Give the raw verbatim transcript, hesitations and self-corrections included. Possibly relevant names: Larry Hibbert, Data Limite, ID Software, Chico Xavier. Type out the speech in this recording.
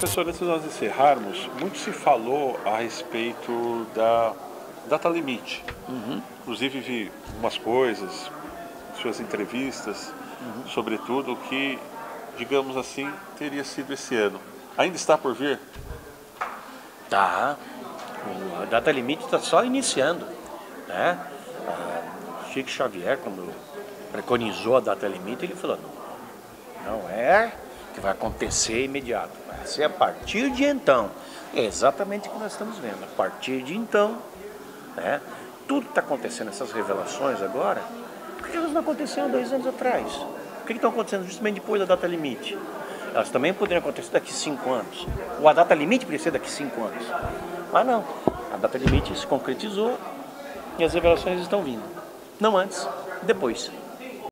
Professor, antes de nós encerrarmos, muito se falou a respeito da Data Limite. Uhum. Inclusive vi umas coisas, suas entrevistas, uhum. sobretudo, que, digamos assim, teria sido esse ano. Ainda está por vir? Tá. A Data Limite está só iniciando, né? A Chico Xavier, quando preconizou a Data Limite, ele falou, não, não é que vai acontecer imediato, vai ser a partir de então. É exatamente o que nós estamos vendo, a partir de então, né? Tudo que está acontecendo, essas revelações agora, por que elas não aconteceram dois anos atrás? Por que estão acontecendo justamente depois da Data Limite? Elas também poderiam acontecer daqui a cinco anos. Ou a Data Limite poderia ser daqui a cinco anos. Mas não, a Data Limite se concretizou e as revelações estão vindo. Não antes, depois.